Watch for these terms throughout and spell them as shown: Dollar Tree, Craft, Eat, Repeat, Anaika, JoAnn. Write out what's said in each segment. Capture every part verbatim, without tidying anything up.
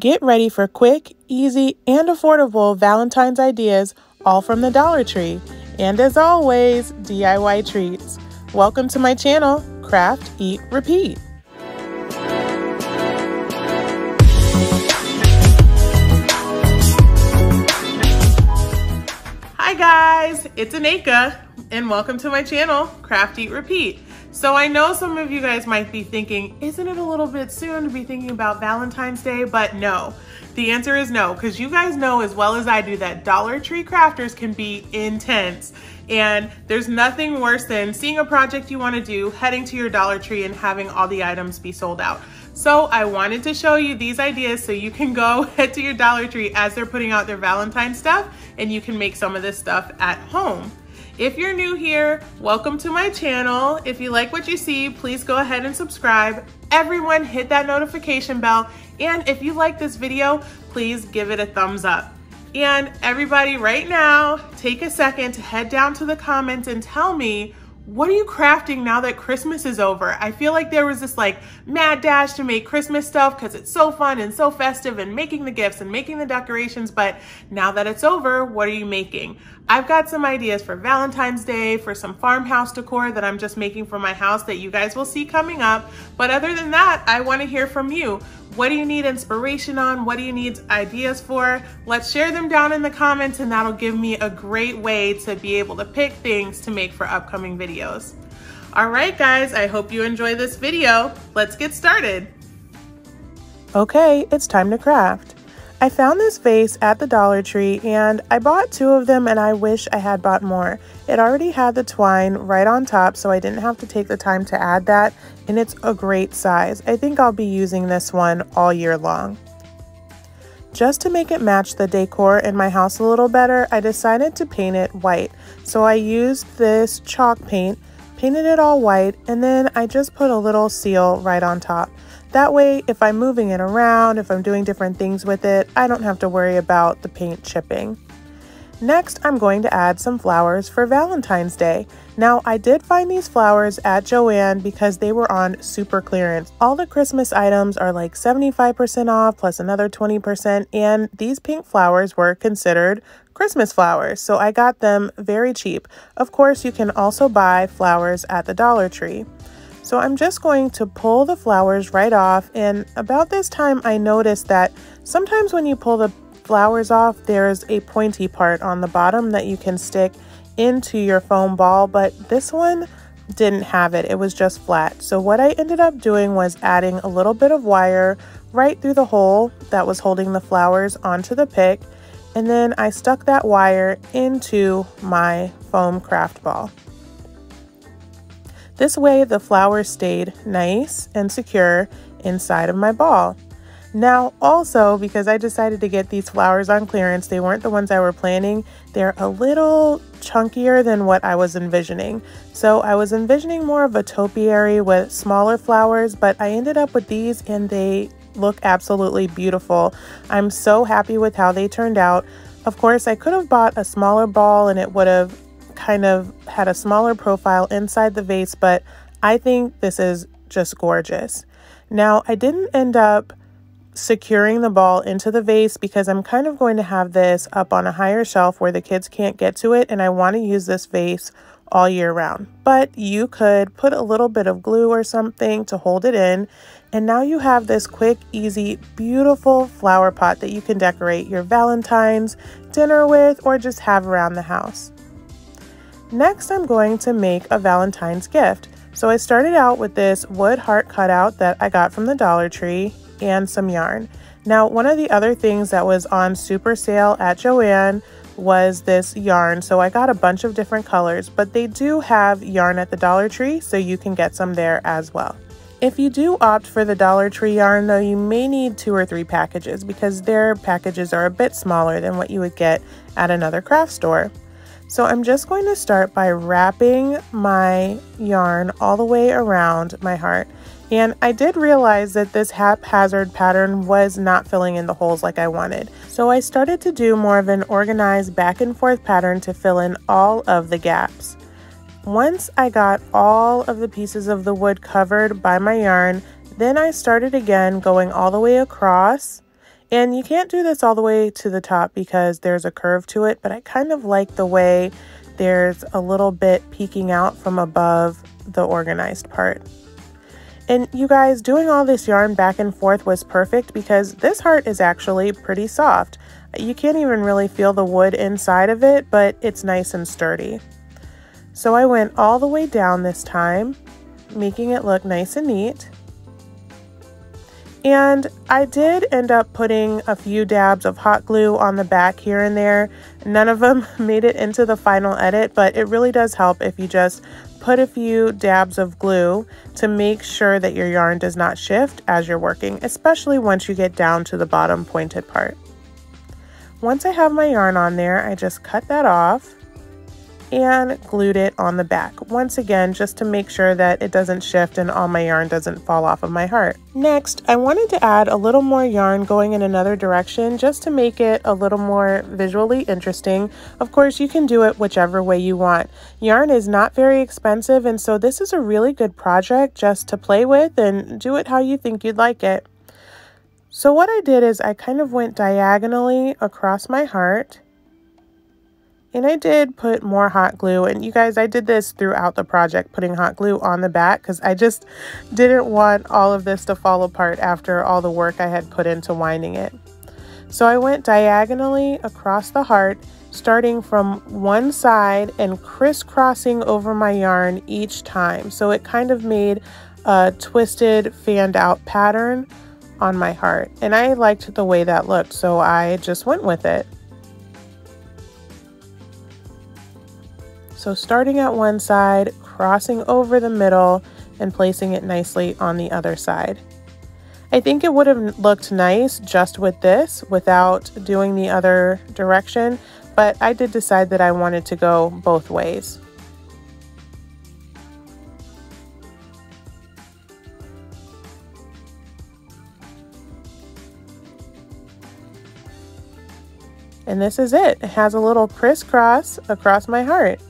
Get ready for quick, easy, and affordable Valentine's ideas, all from the Dollar Tree. And as always, D I Y treats. Welcome to my channel, Craft, Eat, Repeat. Hi guys, it's Anaika, and welcome to my channel, Craft, Eat, Repeat. So I know some of you guys might be thinking, isn't it a little bit soon to be thinking about Valentine's Day? But no, the answer is no, because you guys know as well as I do that Dollar Tree crafters can be intense. And there's nothing worse than seeing a project you want to do, heading to your Dollar Tree and having all the items be sold out. So I wanted to show you these ideas so you can go head to your Dollar Tree as they're putting out their Valentine's stuff and you can make some of this stuff at home. If you're new here, welcome to my channel. If you like what you see, please go ahead and subscribe. Everyone hit that notification bell. And if you like this video, please give it a thumbs up. And everybody right now, take a second to head down to the comments and tell me, what are you crafting now that Christmas is over? I feel like there was this like mad dash to make Christmas stuff because it's so fun and so festive and making the gifts and making the decorations, but now that it's over, what are you making? I've got some ideas for Valentine's Day, for some farmhouse decor that I'm just making for my house that you guys will see coming up. But other than that, I want to hear from you. What do you need inspiration on? What do you need ideas for? Let's share them down in the comments and that'll give me a great way to be able to pick things to make for upcoming videos. All right, guys, I hope you enjoy this video. Let's get started. Okay, it's time to craft. I found this vase at the Dollar Tree and I bought two of them and I wish I had bought more. It already had the twine right on top so I didn't have to take the time to add that, and it's a great size. I think I'll be using this one all year long. Just to make it match the decor in my house a little better, I decided to paint it white. So I used this chalk paint, painted it all white, and then I just put a little seal right on top. That way, if I'm moving it around, if I'm doing different things with it, I don't have to worry about the paint chipping. Next, I'm going to add some flowers for Valentine's Day. Now, I did find these flowers at JoAnn because they were on super clearance. All the Christmas items are like seventy-five percent off plus another twenty percent, and these pink flowers were considered Christmas flowers, so I got them very cheap. Of course, you can also buy flowers at the Dollar Tree. So I'm just going to pull the flowers right off, and about this time I noticed that sometimes when you pull the flowers off, there's a pointy part on the bottom that you can stick into your foam ball, but this one didn't have it. It was just flat. So what I ended up doing was adding a little bit of wire right through the hole that was holding the flowers onto the pick, and then I stuck that wire into my foam craft ball. This way the flowers stayed nice and secure inside of my ball. Now also, because I decided to get these flowers on clearance, they weren't the ones I were planning, they're a little chunkier than what I was envisioning. So I was envisioning more of a topiary with smaller flowers, but I ended up with these and they look absolutely beautiful. I'm so happy with how they turned out. Of course, I could have bought a smaller ball and it would have kind of had a smaller profile inside the vase, but I think this is just gorgeous. Now, I didn't end up securing the ball into the vase because I'm kind of going to have this up on a higher shelf where the kids can't get to it, and I want to use this vase all year round. But you could put a little bit of glue or something to hold it in, and now you have this quick, easy, beautiful flower pot that you can decorate your Valentine's dinner with or just have around the house. Next, I'm going to make a Valentine's gift. So I started out with this wood heart cutout that I got from the Dollar Tree and some yarn. Now, one of the other things that was on super sale at JoAnn was this yarn. So I got a bunch of different colors, but they do have yarn at the Dollar Tree, so you can get some there as well. If you do opt for the Dollar Tree yarn though, you may need two or three packages because their packages are a bit smaller than what you would get at another craft store. So I'm just going to start by wrapping my yarn all the way around my heart. And I did realize that this haphazard pattern was not filling in the holes like I wanted. So I started to do more of an organized back and forth pattern to fill in all of the gaps. Once I got all of the pieces of the wood covered by my yarn, then I started again going all the way across And you can't do this all the way to the top because there's a curve to it, but I kind of like the way there's a little bit peeking out from above the organized part. And you guys, doing all this yarn back and forth was perfect because this heart is actually pretty soft. You can't even really feel the wood inside of it, but it's nice and sturdy. So I went all the way down this time, making it look nice and neat. And I did end up putting a few dabs of hot glue on the back here and there. None of them made it into the final edit, but it really does help if you just put a few dabs of glue to make sure that your yarn does not shift as you're working, especially once you get down to the bottom pointed part. Once I have my yarn on there, I just cut that off and glued it on the back. Once again, just to make sure that it doesn't shift and all my yarn doesn't fall off of my heart. Next, I wanted to add a little more yarn going in another direction just to make it a little more visually interesting. Of course, you can do it whichever way you want. Yarn is not very expensive, and so this is a really good project just to play with and do it how you think you'd like it. So what I did is I kind of went diagonally across my heart. And I did put more hot glue, and you guys, I did this throughout the project, putting hot glue on the back because I just didn't want all of this to fall apart after all the work I had put into winding it. So I went diagonally across the heart, starting from one side and crisscrossing over my yarn each time. So it kind of made a twisted, fanned out pattern on my heart. And I liked the way that looked, so I just went with it. So starting at one side, crossing over the middle, and placing it nicely on the other side. I think it would have looked nice just with this without doing the other direction, but I did decide that I wanted to go both ways. And this is it. It has a little crisscross across my heart.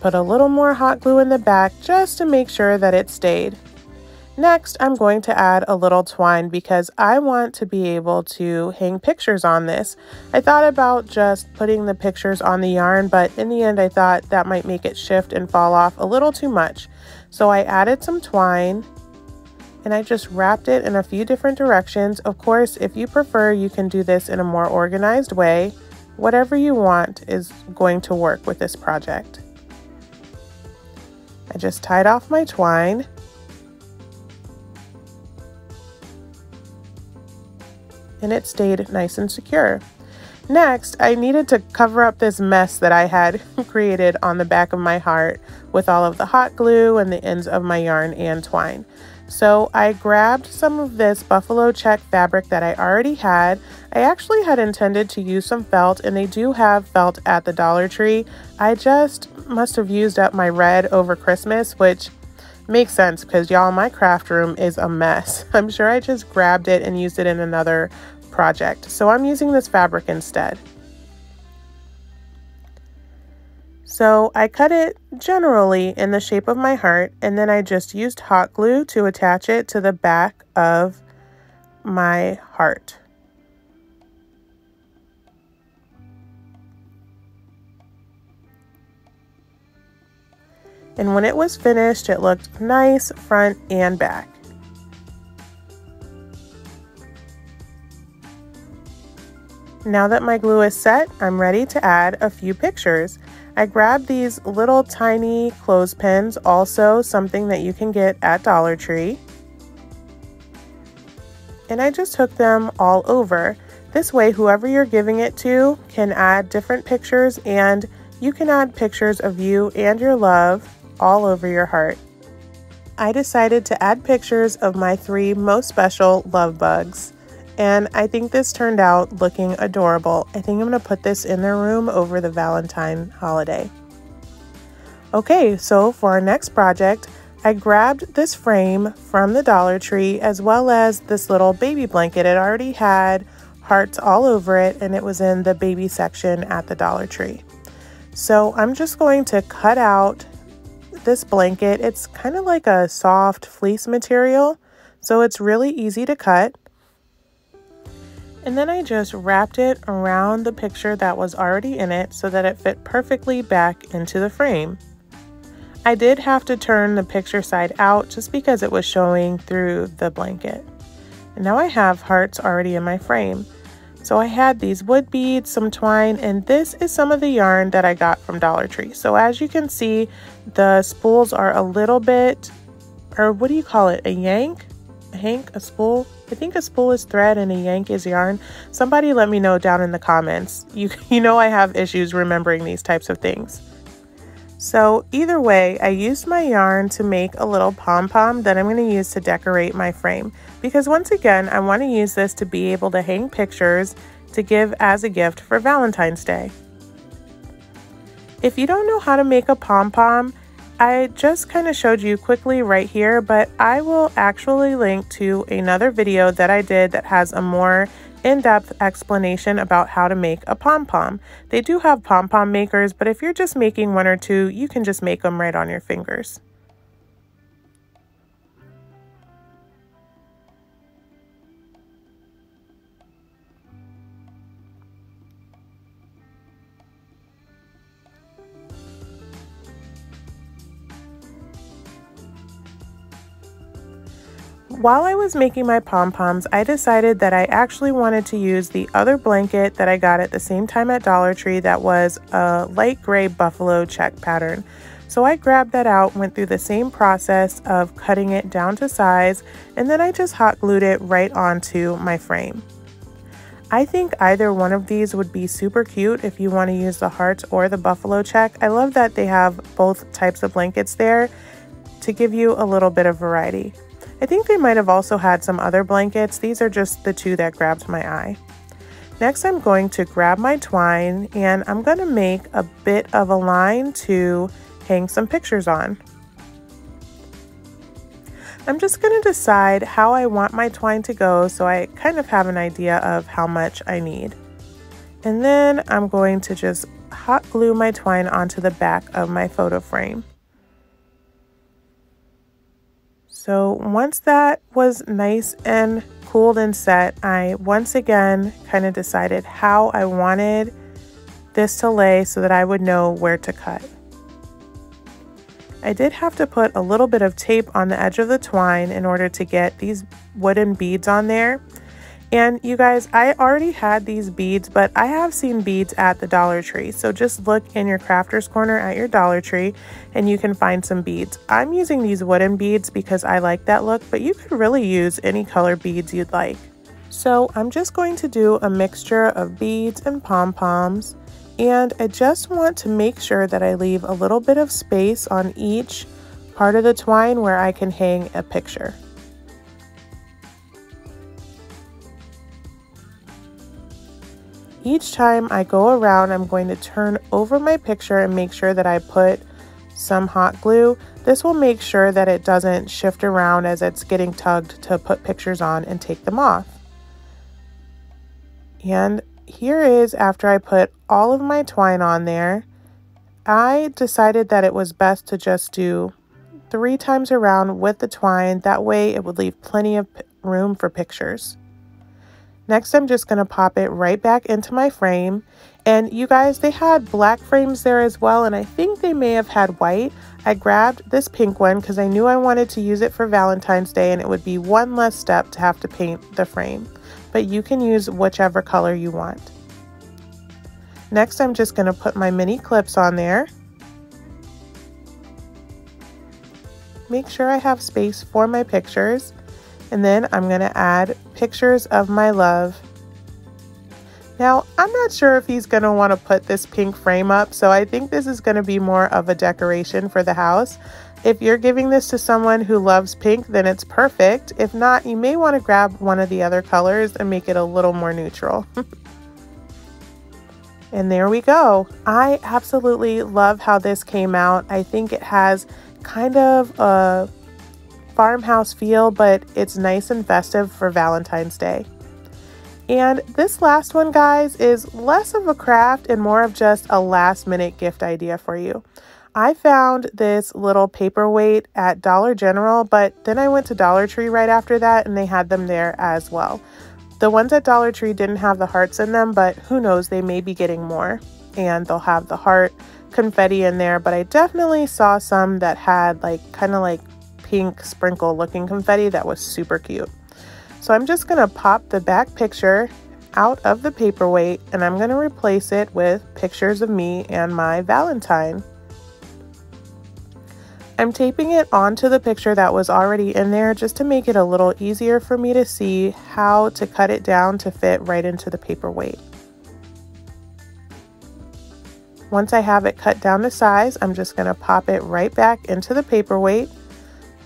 Put a little more hot glue in the back just to make sure that it stayed. Next, I'm going to add a little twine because I want to be able to hang pictures on this. I thought about just putting the pictures on the yarn, but in the end I thought that might make it shift and fall off a little too much. So I added some twine and I just wrapped it in a few different directions. Of course, if you prefer, you can do this in a more organized way. Whatever you want is going to work with this project. I just tied off my twine. And it stayed nice and secure. Next, I needed to cover up this mess that I had created on the back of my heart with all of the hot glue and the ends of my yarn and twine. So I grabbed some of this buffalo check fabric that I already had. I actually had intended to use some felt, and they do have felt at the Dollar Tree. I just must have used up my red over Christmas, which makes sense because y'all, my craft room is a mess. I'm sure I just grabbed it and used it in another project. So I'm using this fabric instead. So I cut it generally in the shape of my heart, and then I just used hot glue to attach it to the back of my heart. And when it was finished, it looked nice front and back. Now that my glue is set, I'm ready to add a few pictures. I grabbed these little tiny clothespins, also something that you can get at Dollar Tree. And I just hooked them all over. This way, whoever you're giving it to can add different pictures, and you can add pictures of you and your love all over your heart. I decided to add pictures of my three most special love bugs. And I think this turned out looking adorable. I think I'm going to put this in their room over the Valentine holiday. Okay, so for our next project, I grabbed this frame from the Dollar Tree as well as this little baby blanket. It already had hearts all over it, and it was in the baby section at the Dollar Tree. So I'm just going to cut out this blanket. It's kind of like a soft fleece material, so it's really easy to cut. And then I just wrapped it around the picture that was already in it so that it fit perfectly back into the frame. I did have to turn the picture side out just because it was showing through the blanket. And now I have hearts already in my frame. So I had these wood beads, some twine, and this is some of the yarn that I got from Dollar Tree. So as you can see, the spools are a little bit, or what do you call it, a yank? A hank? A spool? I think a spool is thread and a yank is yarn. Somebody let me know down in the comments. You, you know I have issues remembering these types of things. So either way, I used my yarn to make a little pom-pom that I'm going to use to decorate my frame. Because once again, I want to use this to be able to hang pictures to give as a gift for Valentine's Day. If you don't know how to make a pom-pom, I just kind of showed you quickly right here, but I will actually link to another video that I did that has a more in-depth explanation about how to make a pom-pom. They do have pom-pom makers, but if you're just making one or two, you can just make them right on your fingers. While I was making my pom-poms, I decided that I actually wanted to use the other blanket that I got at the same time at Dollar Tree that was a light gray buffalo check pattern. So I grabbed that out, went through the same process of cutting it down to size, and then I just hot glued it right onto my frame. I think either one of these would be super cute if you want to use the hearts or the buffalo check. I love that they have both types of blankets there to give you a little bit of variety. I think they might have also had some other blankets. These are just the two that grabbed my eye. Next, I'm going to grab my twine and I'm going to make a bit of a line to hang some pictures on. I'm just going to decide how I want my twine to go so I kind of have an idea of how much I need. And then I'm going to just hot glue my twine onto the back of my photo frame. So once that was nice and cooled and set, I once again kind of decided how I wanted this to lay so that I would know where to cut. I did have to put a little bit of tape on the edge of the twine in order to get these wooden beads on there. And you guys, I already had these beads, but I have seen beads at the Dollar Tree. So just look in your crafter's corner at your Dollar Tree and you can find some beads. I'm using these wooden beads because I like that look, but you could really use any color beads you'd like. So I'm just going to do a mixture of beads and pom-poms. And I just want to make sure that I leave a little bit of space on each part of the twine where I can hang a picture. Each time I go around, I'm going to turn over my picture and make sure that I put some hot glue. This will make sure that it doesn't shift around as it's getting tugged to put pictures on and take them off. And here is after I put all of my twine on there. I decided that it was best to just do three times around with the twine. That way it would leave plenty of room for pictures. Next, I'm just going to pop it right back into my frame. And you guys, they had black frames there as well, and I think they may have had white. I grabbed this pink one because I knew I wanted to use it for Valentine's Day and it would be one less step to have to paint the frame. But you can use whichever color you want. Next, I'm just going to put my mini clips on there. Make sure I have space for my pictures. And then I'm going to add pictures of my love. Now, I'm not sure if he's going to want to put this pink frame up, so I think this is going to be more of a decoration for the house. If you're giving this to someone who loves pink, then it's perfect. If not, you may want to grab one of the other colors and make it a little more neutral. And there we go. I absolutely love how this came out. I think it has kind of a farmhouse feel, but it's nice and festive for Valentine's Day. And this last one, guys, is less of a craft and more of just a last minute gift idea for you. I found this little paperweight at Dollar General, but then I went to Dollar Tree right after that and they had them there as well. The ones at Dollar Tree didn't have the hearts in them, but who knows, they may be getting more. And they'll have the heart confetti in there, but I definitely saw some that had like kind of like pink sprinkle looking confetti that was super cute. So I'm just gonna pop the back picture out of the paperweight and I'm gonna replace it with pictures of me and my Valentine. I'm taping it onto the picture that was already in there just to make it a little easier for me to see how to cut it down to fit right into the paperweight. Once I have it cut down to size, I'm just going to pop it right back into the paperweight,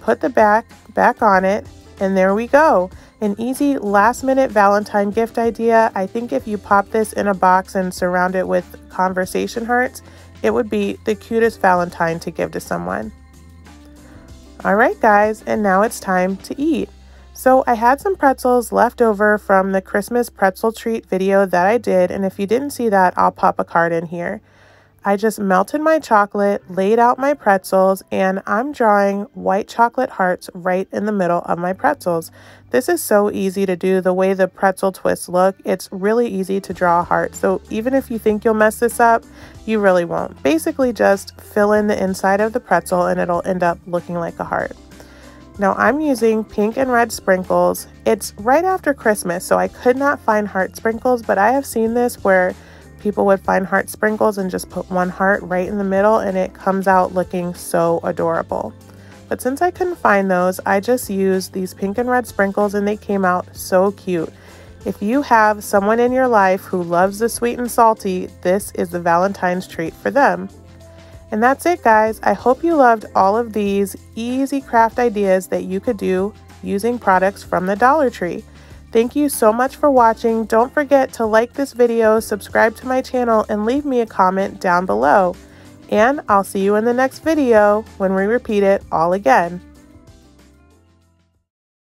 put the back back on it, and there we go. An easy last minute Valentine gift idea. I think if you pop this in a box and surround it with conversation hearts, it would be the cutest Valentine to give to someone. All right guys, and now it's time to eat. So I had some pretzels left over from the Christmas pretzel treat video that I did, and if you didn't see that, I'll pop a card in here. I just melted my chocolate, laid out my pretzels, and I'm drawing white chocolate hearts right in the middle of my pretzels. This is so easy to do. The way the pretzel twists look, it's really easy to draw a heart. So even if you think you'll mess this up, you really won't. Basically just fill in the inside of the pretzel and it'll end up looking like a heart. Now I'm using pink and red sprinkles. It's right after Christmas, so I could not find heart sprinkles, but I have seen this where people would find heart sprinkles and just put one heart right in the middle and it comes out looking so adorable. But since I couldn't find those, I just used these pink and red sprinkles and they came out so cute. If you have someone in your life who loves the sweet and salty, this is the Valentine's treat for them. And that's it guys. I hope you loved all of these easy craft ideas that you could do using products from the Dollar Tree. Thank you so much for watching. Don't forget to like this video, subscribe to my channel, and leave me a comment down below. And I'll see you in the next video when we repeat it all again.